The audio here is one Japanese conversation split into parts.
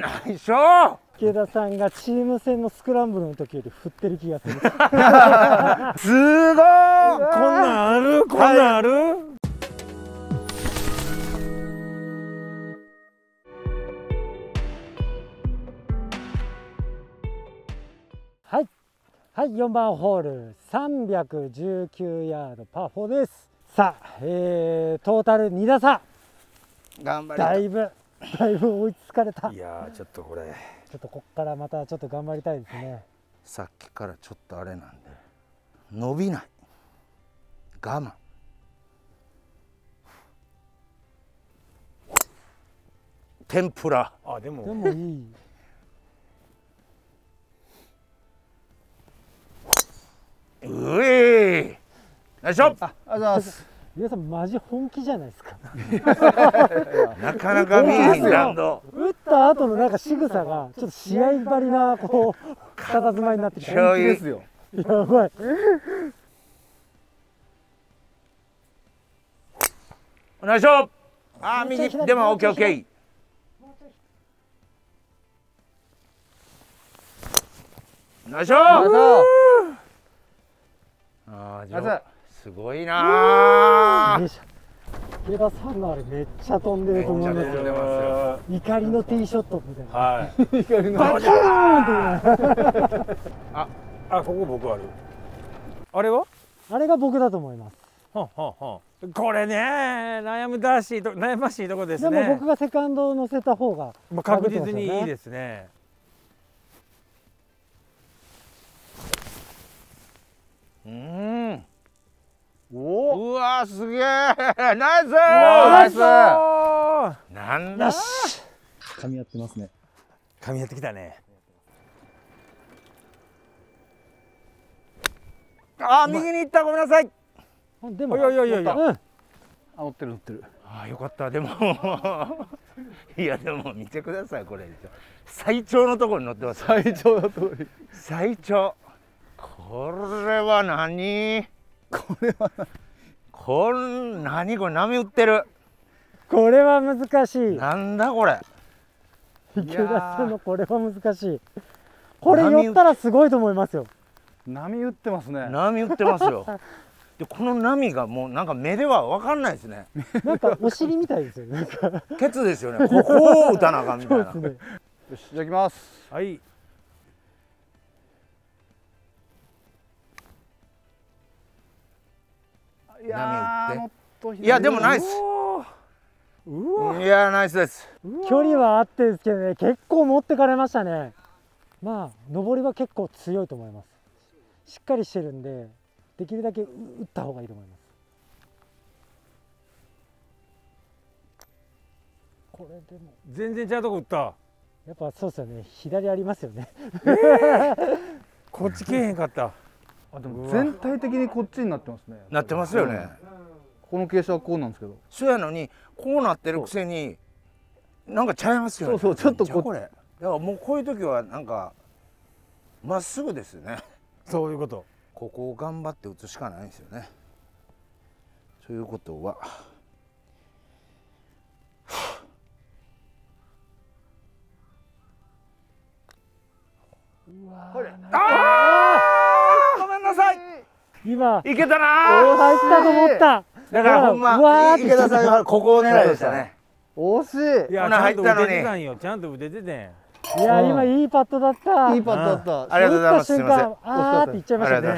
ナイスショー。池田さんがチーム戦のスクランブルの時より振ってる気がする。すごい。こんなんある。はい、4番ホール319ヤードパー4です。さあ、トータル2打差。頑張りた。だいぶ追いつかれた。いやー、ちょっとこれ。ちょっとこっからまたちょっと頑張りたいですね。さっきからちょっとあれなんで伸びない我慢。天ぷら。あ、でもいい。うえー。よいしょ。あ、ありがとうございます。皆さんマジ本気じゃないですか。なかなか見えへんラウンド。打った後のなんか仕草がちょっと試合ばりなこう佇まいになってきてる。本気ですよ。やばい。お願いします。あ、右でもオッケーオッケー。お願いします。すごいな。池田さんのあれめっちゃ飛んでると思うんですよ。怒りのティーショットみたいな。はい。怒りの。バキーンって。あ、ここ僕ある。あれは？あれが僕だと思います。これね、悩ましいとこですね。でも僕がセカンドを乗せた方が確実にいいですね。うわー、すげえ、ナイスナイス。なんだ。噛み合ってますね。噛み合ってきたね。あ、右に行った、ごめんなさい。でも、いや。あ、乗ってる。あ、よかった、でも。いや、でも、見てください、これ。最長のところに乗ってます。最長。これは何。これ波打ってる。これは難しい。なんだこれ。池田さんのこれは難しい。これ寄ったらすごいと思いますよ。波打ってますね。波打ってますよ。で、この波がもうなんか目では分かんないですね。なんかお尻みたいですよね。ケツですよね。ここを打たなあかんみたいな。ね、よし、じゃあ行きます。はい。いや、でもナイス。いや、ナイスです。距離はあってですけどね、結構持ってかれましたね。まあ、上りは結構強いと思います。しっかりしてるんで、できるだけ打った方がいいと思います。これでも。全然ちゃうとこ打った。やっぱそうですよね、左ありますよね。こっち来えへんかった。でも全体的にこっちになってますね。なってますよね。この傾斜はこうなんですけど。そうやのにこうなってるくせになんかちゃいますよね。そうそう、ちょっとこれ。だからもうこういう時はなんかまっすぐですね。そういうこと。ここを頑張って打つしかないんですよね。ということは。うわー。今いけたなー。入ったと思った。だからほんま池田さんはここを狙いでしたね。惜しい。いや、入ったのに。ちゃんと腕出てん。いや、今いいパットだった。いいパットだった。ありがとうございます。すみません。あーって言っちゃいましたね。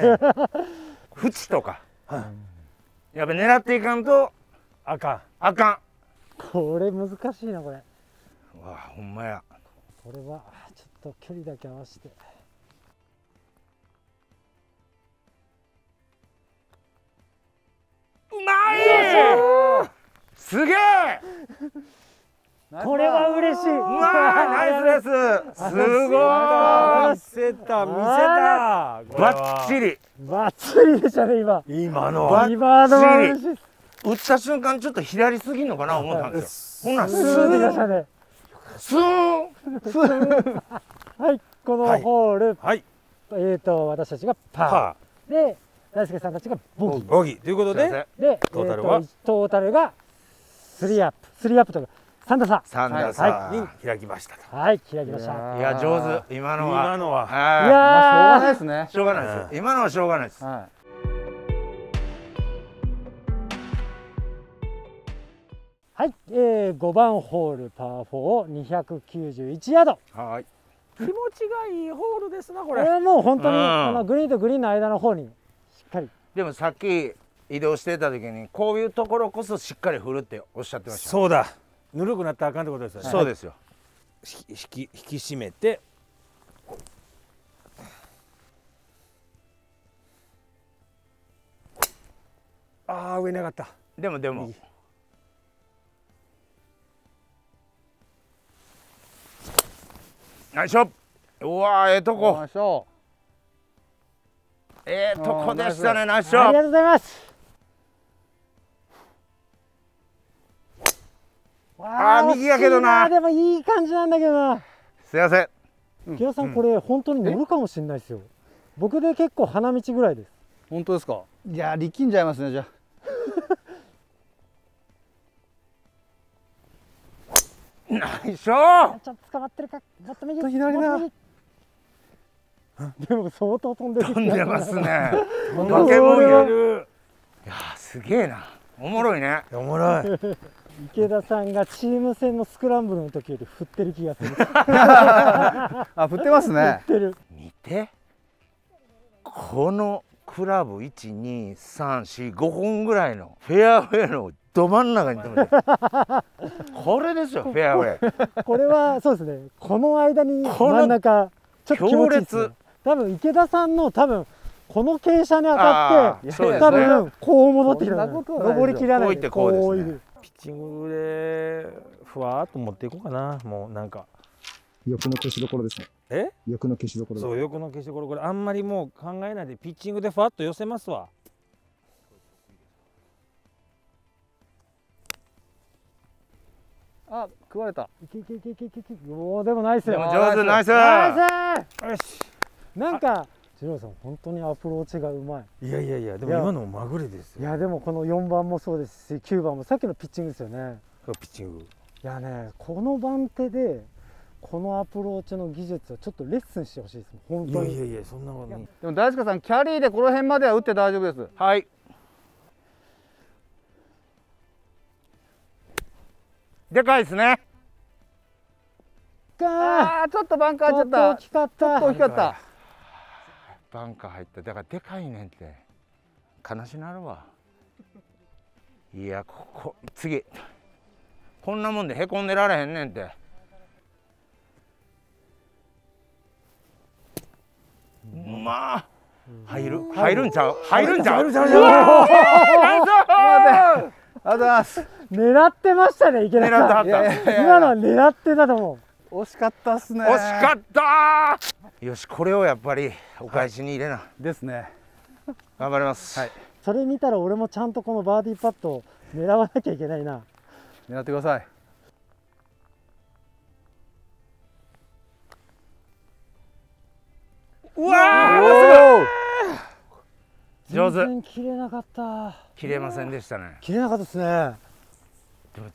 縁とか。やべ、狙っていかんとあかん。これ難しいなこれ。わ、ほんまや。これはちょっと距離だけ合わせて。うまい。すげえ。これは嬉しい。うわ、ナイスです。すごい。見せた。バッチリ。バッチリでしたね今。今のは嬉しい。打った瞬間ちょっと左すぎんのかな思ったんですよ。ほんなんスーで出したね。スーン。はい、このホール。はい。私たちがパー。で。大輔さんたちがボギーということで、トータルが3アップとか3打差に開きましたと。はい、開きました。いや上手、今のは。今のは。いや、しょうがないですね。しょうがないです。今のはしょうがないです。はい、5番ホールパー4、291ヤード。はい。気持ちがいいホールですなこれ。これはもう本当にこのグリーンとグリーンの間の方にしっかり。でもさっき移動してた時にこういうところこそしっかり振るっておっしゃってました。そうだ。ぬるくなったらあかんってことですよね。そうですよ。引き締めて。ああ、上なかった。でも。よいしょ。うわ、ええとこ。ええとこでしたね、ナイスショット。ありがとうございます。ああ、右やけどな。でもいい感じなんだけどな。すいません。木田さん、これ本当に乗るかもしれないですよ。僕で結構花道ぐらいです。本当ですか。いや、力んじゃいますね、じゃあ。ないしょー。ちょっと捕まってるか。もっと右。左だ。でも相当飛んでる。飛んでますね。バケモンやる。いや、すげえな。おもろいね。おもろい。池田さんがチーム戦のスクランブルの時より振ってる気がする。あ、振ってますね。振ってる。見て。このクラブ1、2、3、4、5本ぐらいのフェアウェイのど真ん中に止めてる。これですよ、フェアウェイ。これはそうですね。この間に真ん中ちょっと気持ちいいですね。多分池田さんのこの傾斜に当たって、多分こう戻ってきた。登りきらないでこういう。ピッチングでふわーっと持っていこうかな。もうなんか欲の消し所ですね。欲の消し所。そう、欲の消し所。これあんまりもう考えないでピッチングでふわっと寄せますわ。あ、食われた。おお、でもナイス。でも上手、ナイス。ナイス。よし。なんか。ジローさん、本当にアプローチがうまい。いやいやいや、でも今のもまぐれですよ。いや、でもこの4番もそうですし、9番もさっきのピッチングですよね。ピッチング。いやね、この番手でこのアプローチの技術をちょっとレッスンしてほしいです。本当に。いやいやいや、そんなことない。でも大塚さん、キャリーでこの辺までは打って大丈夫です。はい。でかいですね。ああ、ちょっとバンカーちょっと大きかった。ちょっと大きかった。バンカー入った。だからでかいねんって悲しなるわ。いや、こ次こんなもんでへこんでられへんねんって。まあ入るんちゃう。ありがとうございます。狙ってましたね、池田さん。今のは狙ってたと思う。惜しかったっすね。惜しかったー。よし、これをやっぱりお返しに入れな、はい、ですね。頑張ります、はい、それ見たら俺もちゃんとこのバーディーパットを狙わなきゃいけないな。狙ってください。うわー、上手。全然切れなかった。切れませんでしたね。切れなかったですね。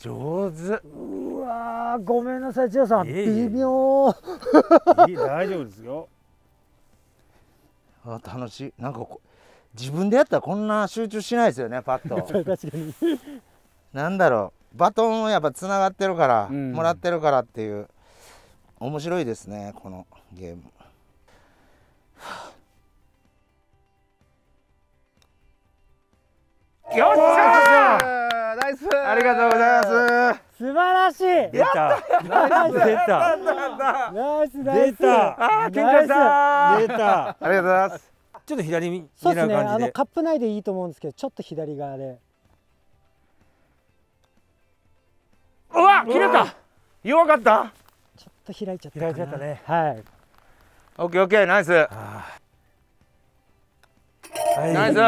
上手。うわ、ごめんなさい、千代さん。微妙。大丈夫ですよ。あ、楽しい。なんか自分でやったらこんな集中しないですよね、パッと。確かに。なんだろう、バトンをやっぱつながってるから、もらってるからっていう。面白いですね、このゲーム。よっしゃー。ありがとうございます。素晴らしい。出た。出た。出た。ありがとうございます。ちょっと左に。そうですね。カップ内でいいと思うんですけど、ちょっと左側で。うわ、切れた。弱かった。ちょっと開いちゃった。開いちゃったね。はい。オッケー、オッケー、ナイス。ナイス。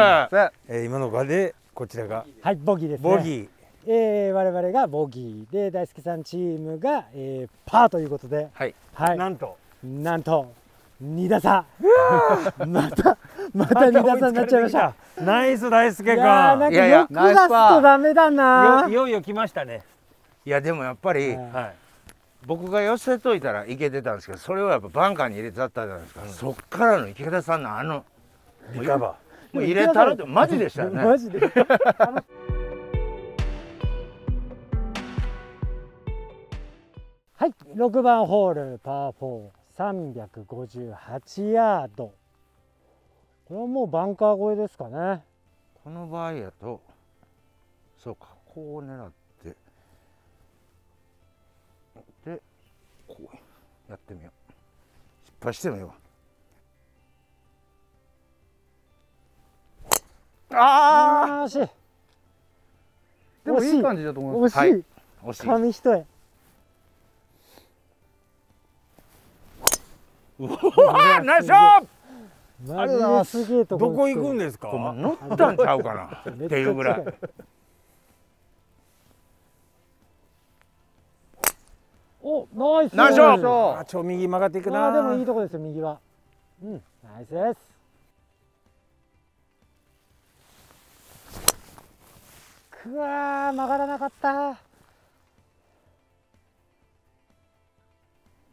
今の場で。こちらがはいボギーですね。ボギー、我々がボギーで大輔さんチームが、パーということで、はい、はい、なんと2打差。また2打差になっちゃいました。ナイス大輔君。いや、なんかよく出すとダメだな。いよいよ来ましたね。いやでもやっぱり、はい、僕が寄せといたらいけてたんですけど、それをやっぱバンカーに入れてたじゃないですか、うん、そっからの池田さんのあのリカバーもう入れたらってマジでしたよね。マジではい、6番ホールパー4、358ヤード。これはもうバンカー越えですかね。この場合やとそうか、こう狙ってでこうやってみよう。失敗してみよう。ああ惜しい。でもいい感じだと思います。惜しい、惜しい、紙一重。うわ、ナイスショット。あれはすげえとこ。どこ行くんですか。乗ったんちゃうかなっていうぐらい。お、ナイス。ナイスショット。ちょ右曲がっていくな。でもいいとこですよ、右は。うん、ナイスです。くわー、曲がらなかった。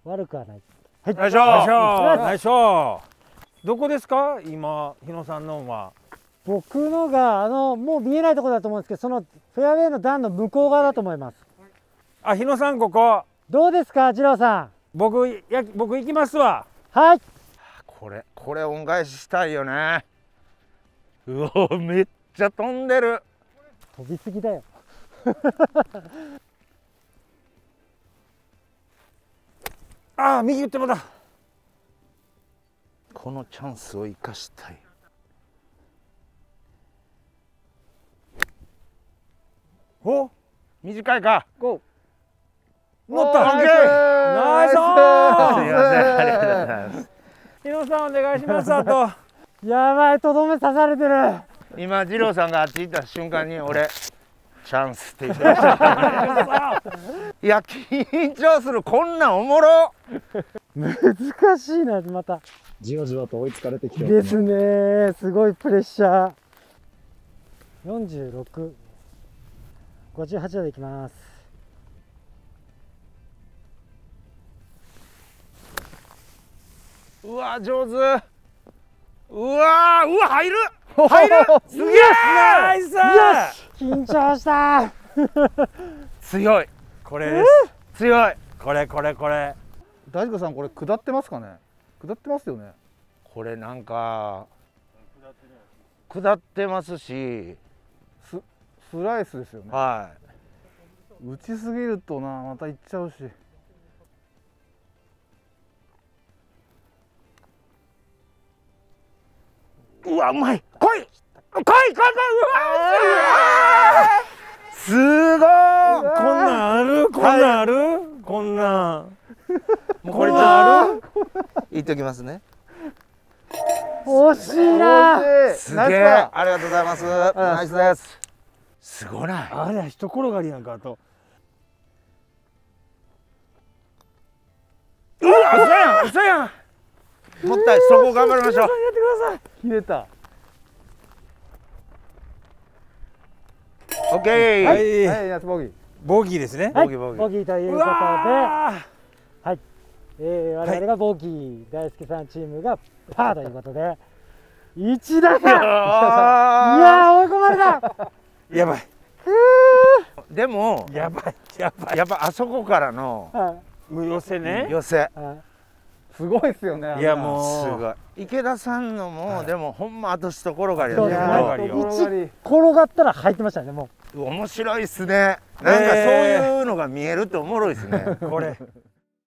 悪くはない。はい、ナイスショット。ナイスショット。どこですか今日野さんのは。僕のがもう見えないところだと思うんですけど、そのフェアウェイの段の向こう側だと思います。あ、日野さんここどうですか二郎さん。僕行きますわ。はい。これ恩返ししたいよね。うお、めっちゃ飛んでる。飛びすぎだよ。ああ、右打ってもだ。このチャンスを生かしたい。お、短いか。ゴー。乗った。ナイス。すみません、ありがとうございます。二郎さんお願いします。あと。やばい、とどめ刺されてる。今二郎さんがあっち行った瞬間に俺チャンスって言ってました。いや緊張する、こんなんおもろ。難しいな、また。じわじわと追いつかれてきてですね。すごいプレッシャー。46、58でいきます。うわ上手。うわ入る。すげえ。ナイス。緊張した。強い。これです。強い。これ。大塚さんこれ下ってますかね。下ってますよね。これなんか下ってますし、スライスですよね。はい。打ちすぎるとな、また行っちゃうし。うわうまい。来い。うわすごい。こんなんある。もうこれちょっと言っておきますね。惜しいな。すげえ。ありがとうございます。ナイスです。すごない。あれは一転がりなんかと。うわ、嘘やん。もったい、そこを頑張りましょう。やってください。切れた。オッケー。はい、ナイスボギー。ボギーですね。ボギーということで。はい、我々がボギー、大輔さんチームがパーということで1打差。いや追い込まれた。やばい。でもやばい。やっぱあそこからの寄せね。すごいっすよね。いやもうすごい。池田さんのもでもほんまあとしところがりやね。1転がったら入ってましたね。もう面白いっすね。なんかそういうのが見えるっておもろいっすね。これ。